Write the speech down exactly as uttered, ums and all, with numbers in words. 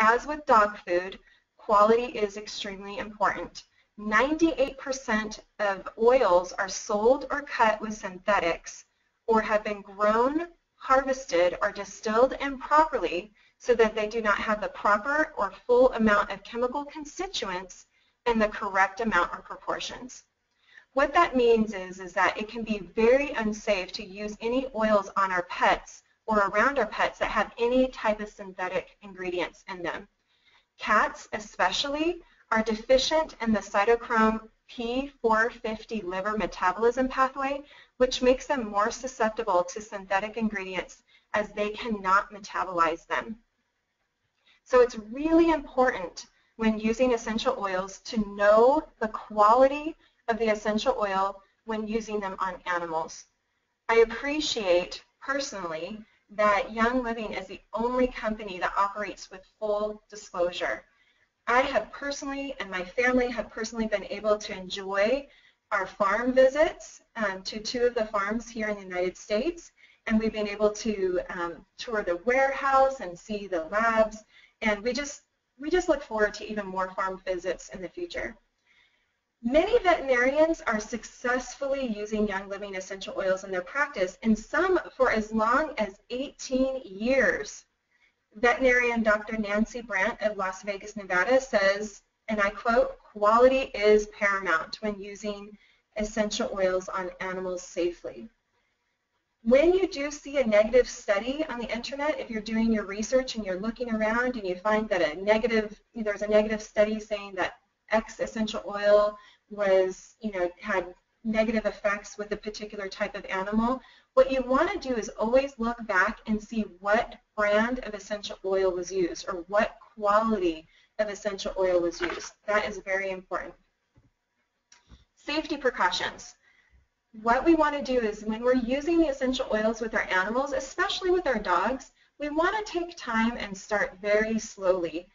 As with dog food, quality is extremely important. ninety-eight percent of oils are sold or cut with synthetics or have been grown, harvested, or distilled improperly so that they do not have the proper or full amount of chemical constituents and the correct amount or proportions. What that means is, is that it can be very unsafe to use any oils on our pets or around our pets that have any type of synthetic ingredients in them. Cats especially are deficient in the cytochrome P four fifty liver metabolism pathway, which makes them more susceptible to synthetic ingredients as they cannot metabolize them. So it's really important when using essential oils to know the quality of the essential oil when using them on animals. I appreciate personally that Young Living is the only company that operates with full disclosure. I have personally, and my family have personally been able to enjoy our farm visits um, to two of the farms here in the United States, and we've been able to um, tour the warehouse and see the labs, and we just, we just look forward to even more farm visits in the future. Many veterinarians are successfully using Young Living essential oils in their practice, and some for as long as eighteen years. Veterinarian Doctor Nancy Brandt of Las Vegas, Nevada says, and I quote, "Quality is paramount when using essential oils on animals safely." When you do see a negative study on the internet, if you're doing your research and you're looking around and you find that a negative, there's a negative study saying that X essential oil was, you know, had negative effects with a particular type of animal, what you want to do is always look back and see what brand of essential oil was used or what quality of essential oil was used. That is very important. Safety precautions. What we want to do is when we're using the essential oils with our animals, especially with our dogs, we want to take time and start very slowly